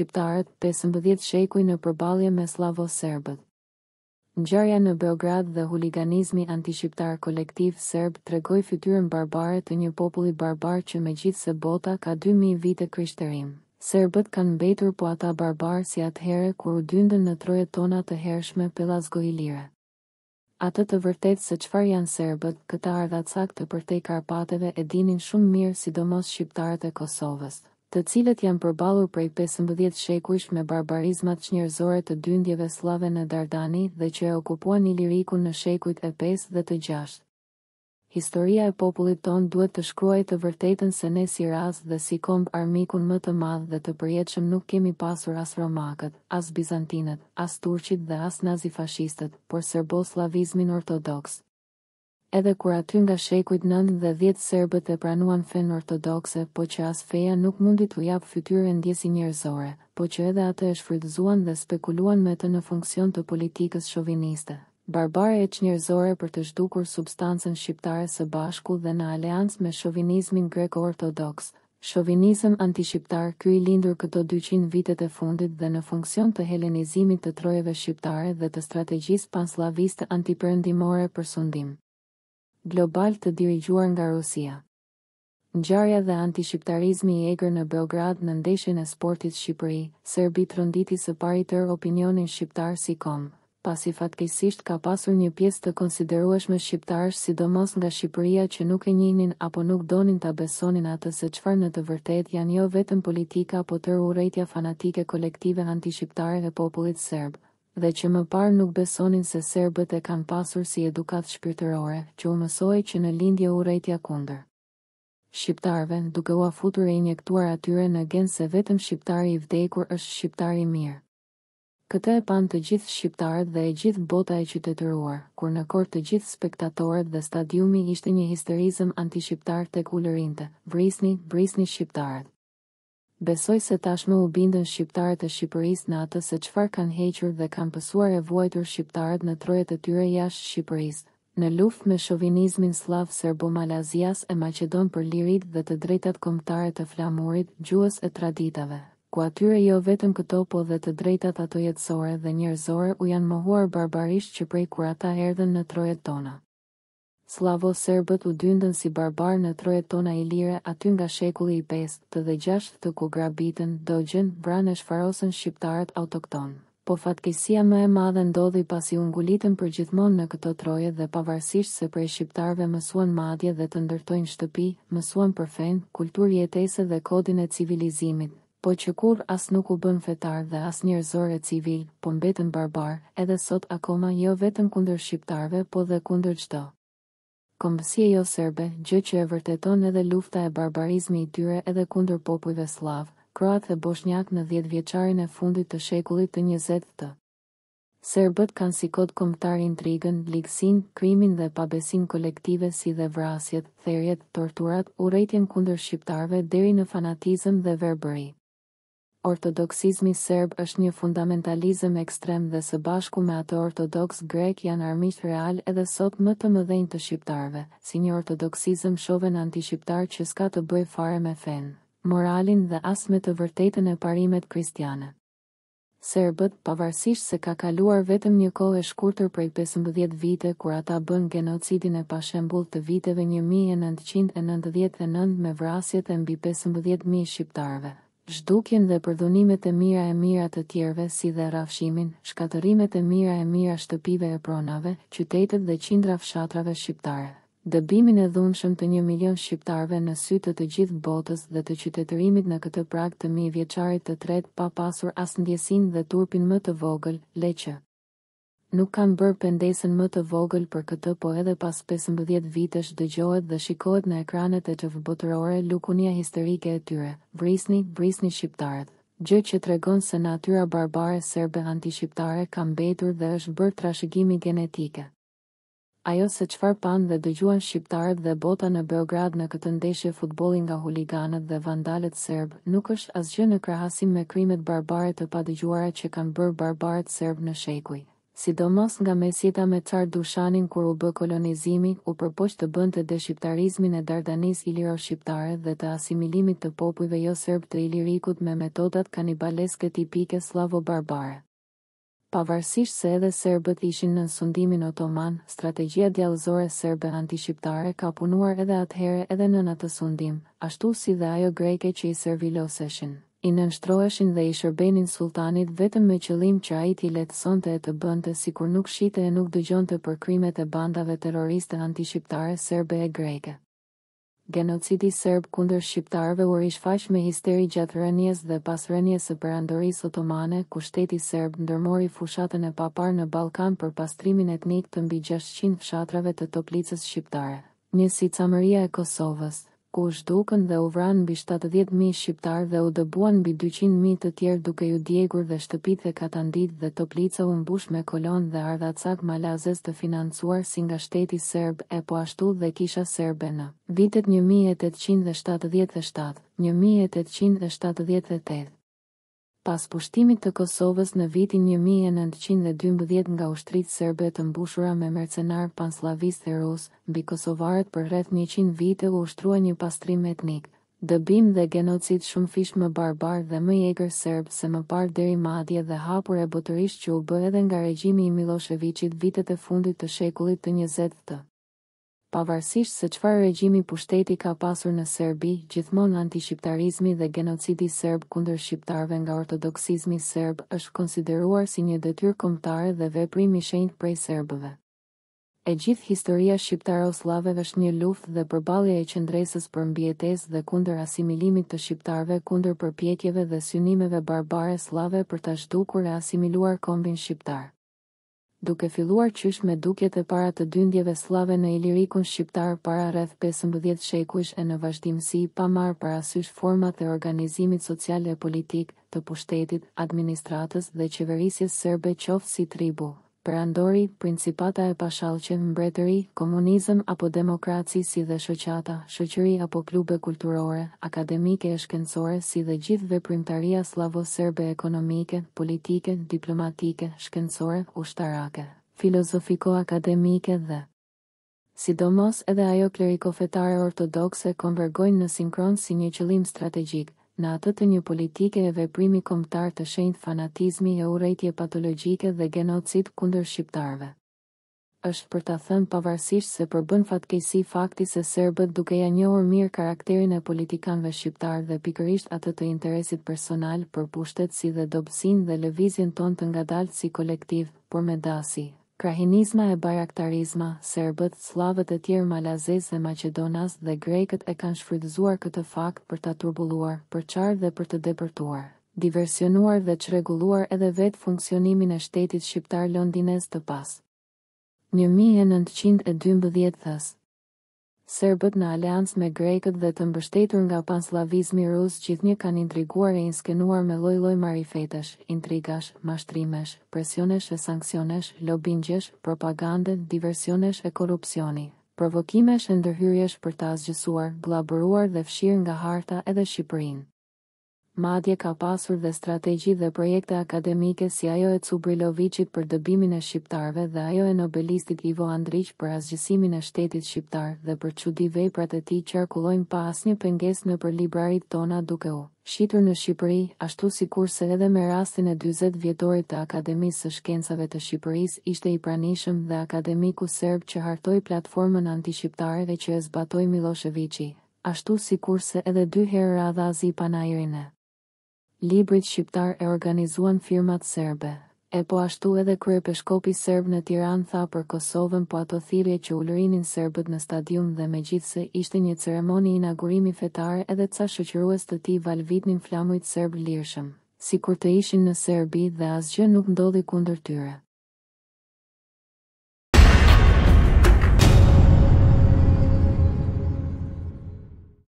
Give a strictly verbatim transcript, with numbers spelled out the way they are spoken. shqiptarët, pesëmbëdhjetë shekuj në përballje me slavo-serbët. Ngjarja në Beograd dhe huliganizmi antishqiptar kolektiv serb tregoi fytyrën barbare të një populli barbar që megjithse bota ka dy mijë vite krishterim. Serbët kanë mbetur po ata barbar si atëherë kur u dyndën në trojet tona të hershme pelazgoilire. Atë të vërtet se çfarë janë serbët, këtë ardhat saktë përtej Karpateve e dinin shumë mirë sidomos shqiptarët e Kosovës, të cilët janë përballur prej pesëmbëdhjetë shekujsh me barbarizmat njerëzore të dyndjeve slave në Dardani dhe që e okupuan Ilirikun në shekujt e pesë dhe të gjashtë. Historia e popullit ton duhet të shkruajë të vërtetën se ne si ras dhe si komb armikun më të madh dhe të përjetshëm nuk kemi pasur as romakët, as bizantinët, as turqit dhe as nazifashistët, por serboslavizmin ortodoks. Edhe kur aty nga shekujt nëntë dhe dhjetë serbët e pranuan fen ortodokse, po që as feja nuk mundi t'u jap fytyrën ndjesi njerëzore, po që edhe atë e shfrytëzuan dhe spekuluan me të në funksion të politikës shoviniste, barbare e çnjërzore për të zhdukur substancën shqiptare së bashku dhe në aleancë me shovinizmin greko-ortodoks. Shovinizëm antishqiptar ky i lindur këto dyqind vitet e fundit dhe në funksion të helenizimit të trojeve shqiptare dhe të strategjisë panslaviste antiperëndimore për sundim global të dirigjuar nga Rusia. Ngjarja dhe antishqiptarizmi i egër në Beograd në ndeshjen e sportit Shqipëri, Serbi tronditi së pari tërë opinionin shqiptar si kom, pasi fatkeqësisht ka pasur një pjesë të konsiderueshme shqiptarësh, sidomos nga Shqipëria, që nuk e njihnin apo nuk donin ta besonin atë se çfarë në të vërtetë janë jo vetëm politika apo tërë urrëtia fanatike kolektive antishqiptare e popullit serb, dhe që më parë nuk besonin se serbët e kanë pasur si edukatë shpirtërore, që u mësoi që në lindje urrëtia kundër shqiptarëve, duke u afutur e injektuar atyre në gen se vetëm shqiptari i vdekur është shqiptari i mirë. Këtë e pan të gjithë shqiptarët dhe e gjithë bota e qytetëruar, kur në kor të gjithë spektatorët dhe stadiumi ishte një histerizëm antishqiptar tek ulërinte, vrisni, vrisni shqiptarët. Besoj se tashmë u bindën shqiptarët e Shqipërisë në atë se çfarë kanë hequr dhe kanë pësuar e vuajtur shqiptarët në trojet e tyre jashtë Shqipërisë, në luftë me shovinizmin slav serbo-malazias e Maqedon për lirit dhe të drejtat kombëtare të flamurit, gjuhës e traditave, ku atyre jo vetëm këto po dhe të drejtat ato jetësore dhe njerëzore u janë mohuar barbarisht që prej kur ata erdhen në trojet tona. Slavo-serbët u dyndën si barbar në trojet tona ilire aty nga shekulli i pestë dhe gjashtë të ku grabitën, dogjen, branë e shfarosën shqiptarët autokton. Po fatkeqësia më e madhe ndodhi pasi u ngulitën përgjithmonë në këto troje dhe pavarësisht se prej shqiptarëve mësuan madje dhe të ndërtojnë shtëpi, mësuan për fen, kulturë jetese dhe kodin e civilizimit, po që kur as nuk u bën fetar dhe as njerëzore civil, po mbetën barbar, edhe sot akoma jo vetëm kundër shqiptarve, po dhe kundër çdo kombësie jo serbe, gjë që e vërteton edhe lufta e barbarizmi i tyre edhe kundër popujve slav, kroat dhe bosnjak në dhjetë vjeçarin e fundit të shekullit të njëzet të. Serbët kanë si kod kombëtar intrigën, ligësin, krimin dhe pabesin kolektive si dhe vrasjet, therjet, torturat, urrëtitjen kundër shqiptarve deri në fanatizëm dhe verbëri. Ortodoksizmi serb është një fundamentalizëm ekstrem dhe së bashku me atë ortodoks grek janë armiqtë real edhe sot më të mëdhenj të shqiptarëve, si një ortodoksizëm shoven antishqiptar që s'ka të bëjë fare me fen, moralin dhe as me të vërtetën e parimet kristiane. Serbët, pavarësisht se ka kaluar vetëm një kohë e shkurtër prej pesëmbëdhjetë vite kur ata bën genocidin e pashembullt të viteve një mijë e nëntëqind e nëntëdhjetë e nëntë me vrasjet e mbi pesëmbëdhjetë mijë shqiptarëve, zhdukjen dhe përdhunimet e mira e mira të tjerëve si dhe rafshimin, shkatërimet e mira e mira shtëpive e pronave, qytetet dhe qindra fshatrave shqiptare, dëbimin e dhunshëm të një milion shqiptarve në sy të të gjithë botës dhe të qytetërimit në këtë prag të mijë vjeçarit të tretë pa pasur as ndjesin dhe turpin më të vogël, leqë nuk kanë bërë pendesën më të vogël për këtë, po edhe pas pesëmbëdhjetë vitesh dëgjohet dhe shikohet në ekranet e T V botërore lukunia historike e tyre, vrisni, vrisni shqiptarët, gjë që tregon se natyra barbare serbe antishqiptare ka mbetur dhe është bërë trashëgimi genetike. Ajo se çfarë pan dhe dëgjuan shqiptarët dhe bota në Beograd në këtë ndeshje futbolli nga huliganët dhe vandalët serb nuk është asgjë në krahasim me krimet barbare të padëgjuara që kanë bërë barbarët serb në shekuj. sidomos nga mesjeta me Car Dushanin kur u bë kolonizimi, u përpoq të bënte deshqiptarizmin e Dardanisë iliro-shqiptare dhe të asimilimit të popujve jo serb të Ilirikut me metodat kanibaleske tipike slavo-barbare. Pavarësisht se edhe serbët ishin në sundimin otoman, strategjia djallëzore serbe anti-shqiptare ka punuar edhe atëhere edhe nën atë sundim, ashtu si dhe ajo greke që i serviloseshin. I nënshtroheshin dhe i shërbenin sultanit vetëm me qëllim që ai t'i lehtësonte e të bënte sikur nuk shite e nuk dëgjonte për krimet e bandave terroriste anti-shqiptare serbe e greke. Genocidi serb kundër shqiptarëve u rishfaq me histeri gjatë rënies dhe pas rënies së perandorisë otomane, ku shteti serb ndërmori fushatën e papar në Ballkan për pastrimin etnik të mbi gjashtëqind fshatrave të toplicës shqiptare, një si Camëria e Kosovës, ku u shdukën dhe u vranë mbi shtatëdhjetë mijë shqiptar dhe u dëbuan mbi dyqind mijë të tjerë duke ju djegur dhe shtëpitë dhe katandit dhe toplica u mbush me kolon dhe ardhacak malazes të financuar si nga shteti serb e po ashtu dhe kisha serbe në vitet një mijë e tetëqind e shtatëdhjetë e shtatë, një mijë e tetëqind e shtatëdhjetë e tetë. Pas pushtimit të Kosovës në vitin një mijë e nëntëqind e dymbëdhjetë nga ushtritë serbe të mbushura me mercenar panslavistë e rus, mbi kosovarët për rreth njëqind vite u ushtrua një pastrim etnik, dëbim dhe genocid shumëfish më barbar dhe më i egër serb se më parë deri madje dhe hapur e botërisht që u bë edhe nga regjimi i Miloševićit vitet e fundit të shekullit të njëzet të. Pavarësisht se çfarë regjimi pushteti ka pasur në Serbi, gjithmonë anti-shqiptarizmi dhe genocidi serb kundër shqiptarëve nga ortodoksizmi serb është konsideruar si një detyrë kombëtare dhe veprim i shenjtë prej serbëve. E gjithë historia shqiptaro-slave është një luftë dhe përballje e qendresës për mbijetesë dhe kundër asimilimit të shqiptarëve kundër përpjekjeve dhe synimeve barbare slave për ta zhdukur e asimiluar kombin shqiptar. Duke filluar qysh me dukjet e para të dyndjeve slave në Ilirikun shqiptar para rreth pesëmbëdhjetë shekujsh e në vazhdimsi pa marrë parasysh format e organizimit social e politik të pushtetit, administratës dhe qeverisjes serbe qoftë si tribu, perandori, principata e pashallqe, mbretëri, komunizëm apo demokraci si dhe shoqata, shoqëri apo klube kulturore, akademike e shkencore si dhe gjithë veprimtaria slavo-serbe ekonomike, politike, diplomatike, shkencore, ushtarake, filozofiko-akademike dhe sidomos edhe ajo klerikofetare ortodokse konvergojnë në sinkron si një qëllim strategjik, në atë të një politike e veprimi kombëtar të shenjtë fanatizmi e urrejtje patologjike dhe genocid kundër shqiptarëve. Është për ta thënë pavarësisht se përbën fatkeqësi fakti se serbët duke ja njohur mirë karakterin e politikanëve shqiptar dhe pikërisht atë të interesit personal për pushtet si dhe dobësinë dhe lëvizjen tonë të ngadaltë si kolektiv, por me dasi. Krahinizma e bajraktarizma, serbët, slavët e tjerë malazes dhe maqedonas dhe grekët e kanë shfrytëzuar këtë fakt për ta turbulluar, për qarë dhe për të depërtuar, diversionuar dhe çrregulluar edhe vetë funksionimin e shtetit shqiptar londines të pas. një mijë e nëntëqind e dymbëdhjetë. Serbët në aleancë me grekët dhe të mbështetur nga panslavizmi rus gjithnjë kanë intriguar e inskenuar me lloj-lloj marifetesh, intrigash, mashtrimesh, presionesh e sanksionesh, lobingjesh, propagande, diversionesh e korrupsioni, provokimesh e ndërhyrjesh për ta zgjësuar, glabëruar dhe fshirë nga harta edhe Shqipërinë. Madje ka pasur dhe strategji dhe projekte akademike si ajo e Cubrilovićit për dëbimin e shqiptarëve dhe ajo e nobelistit Ivo Andrić për asgjësimin e shtetit shqiptar dhe për çudi veprat e tij qarkullojnë pa asnjë pengesë nëpër librarit tona duke u shitur në Shqipëri, ashtu sikurse edhe me rastin e dyzet vjetorit të Akademisë së Shkencave të Shqipërisë ishte i pranishëm dhe akademiku serb që hartoi platformën anti-shqiptare dhe që e zbatoi Miloševići, ashtu sikurse edhe dy herë Radhazi Panajirin. Librit shqiptar e organizuan firmat serbe, e po ashtu edhe kryepeshkopi serb në Tiranë tha për Kosovën po ato thirrje që ulërinin serbët në stadium dhe megjithse ishte një ceremoni inaugurimi fetar edhe ca shoqërues të tij valvitnin flamujt serb lirshëm, sikur të ishin në Serbi dhe asgjë nuk ndodhi kundër tyre.